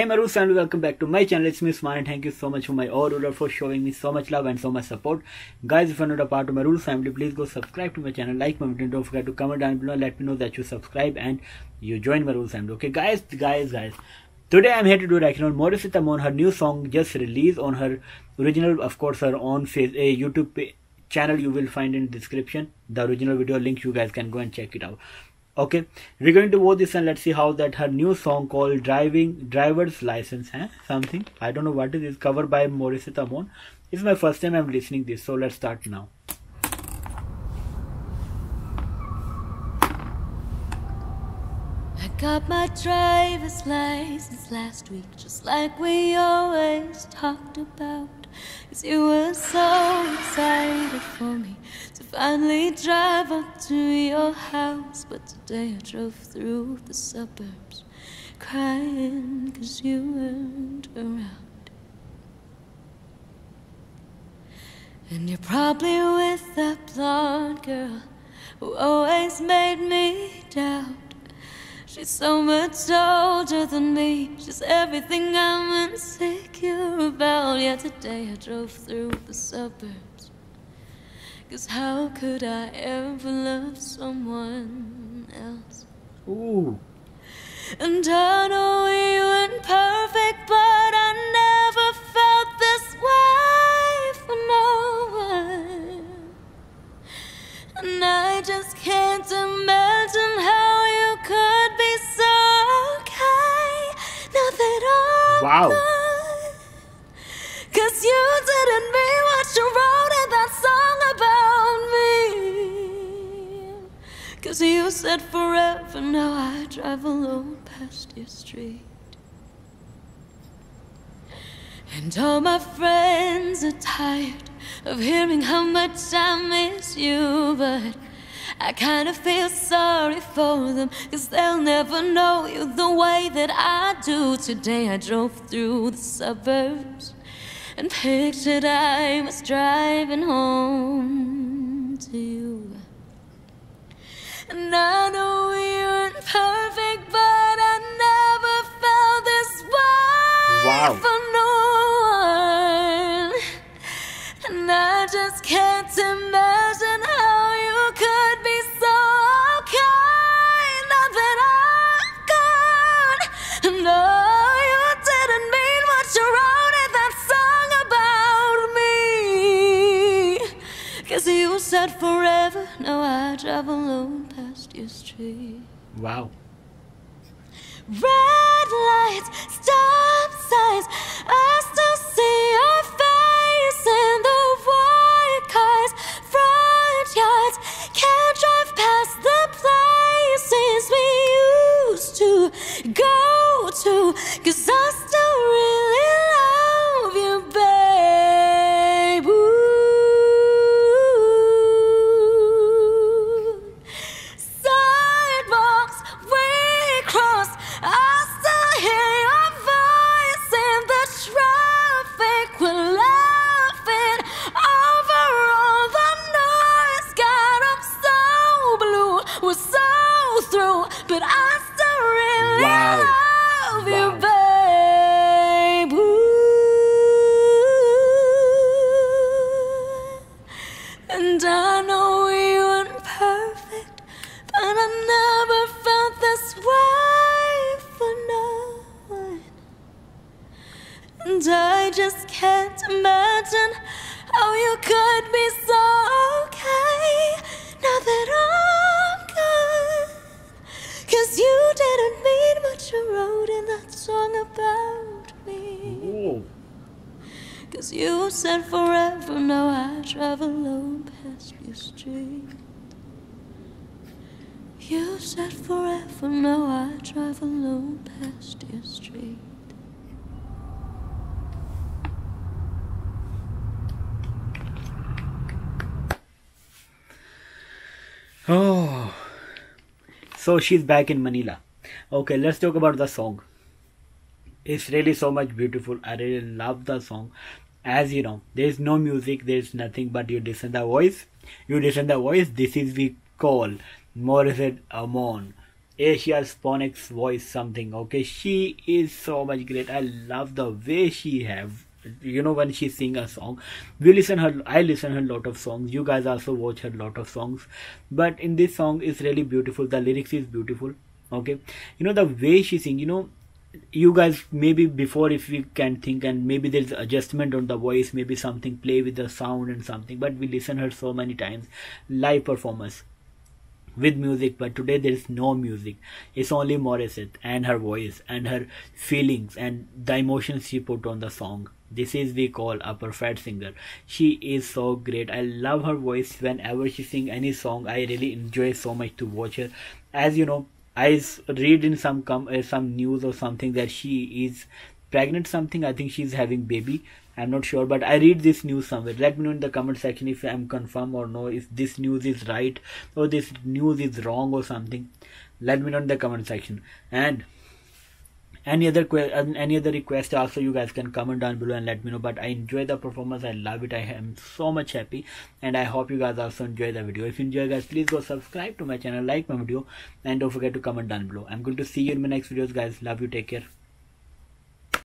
Hey my Rules, and welcome back to my channel. It's me Usman, and thank you so much for my all ruler for showing me so much love and so much support. Guys, if you're not a part of my Rules family, please go subscribe to my channel, like my video, and don't forget to comment down below. Let me know that you subscribe and you join my Rules family. Okay guys, today I'm here to do a reaction on Morissette Amon, her new song just released on her original, of course her own YouTube channel. You will find in description the original video link, you guys can go and check it out. Okay, we're going to watch this and let's see how that her new song called driver's license, something I don't know what it is, covered by Morissette Amon. It's my first time I'm listening this, so let's start now. I got my driver's license last week, just like we always talked about, 'cause you were so excited for me to finally drive up to your house. But today I drove through the suburbs crying 'cause you weren't around. And you're probably with that blonde girl who always made me doubt. She's so much older than me, she's everything I'm insecure about. Yeah, today I drove through the suburbs, 'cause how could I ever love someone else? Ooh. And I know we weren't perfect, but I never felt this way for no one. And I just can't imagine how you could. Wow. 'Cause you didn't mean what you wrote in that song about me. 'Cause you said forever, now I drive alone past your street. And all my friends are tired of hearing how much I miss you, but I kind of feel sorry for them, 'cause they'll never know you the way that I do. Today I drove through the suburbs and pictured I was driving home to you. And I know we weren't perfect, but I never felt this way. Wow. For no one. And I just can't imagine how you could be so kind, not that I'm gone. No, you didn't mean what you wrote in that song about me. 'Cause you said forever, now I drive alone past your street. Wow. Red lights, stop signs, I still see your face in the white cars, front yards. Can't drive past the places we used to go to, 'cause I still really love you, babe. Ooh. Sidewalks we cross, I still hear your voice in the traffic. We're laughing over all the noise. God, I'm so blue, we're so through, but I still really love you, babe. Ooh. And I know we weren't perfect, but I never felt this way for no one. And I just can't imagine how you could be so okay, now that I'm gone. 'Cause you didn't mean what you wrote in that song about me. 'Cause you said forever, now I drive alone past your street. You said forever, now I drive alone past your street. Oh, so she's back in Manila. Okay, let's talk about the song. It's really so much beautiful. I really love the song. As you know, there's no music, there's nothing, but you listen the voice. This is we call Morissette Amon. Asia's phonics voice something. Okay, she is so much great. I love the way she have, you know, when she sing a song. We listen her, I listen her lot of songs, you guys also watch her lot of songs, but in this song is really beautiful. The lyrics is beautiful. Okay, you know the way she sing, you know, you guys maybe before, if we can think, and maybe there's adjustment on the voice, maybe something play with the sound and something, but we listen her so many times live performance with music, but today there is no music. It's only Morissette and her voice and her feelings and the emotions she put on the song. This is we call a perfect singer. She is so great. I love her voice. Whenever she sing any song, I really enjoy so much to watch her. As you know, I read in some news or something that she is pregnant something. I think she's having baby. I'm not sure, but I read this news somewhere. Let me know in the comment section if I'm confirmed or no, if this news is right or this news is wrong or something. Let me know in the comment section. And any other request also, you guys can comment down below and let me know. But I enjoy the performance. I love it. I am so much happy, and I hope you guys also enjoy the video. If you enjoy, guys, please go subscribe to my channel, like my video, and don't forget to comment down below. I'm going to see you in my next videos, guys. Love you. Take care.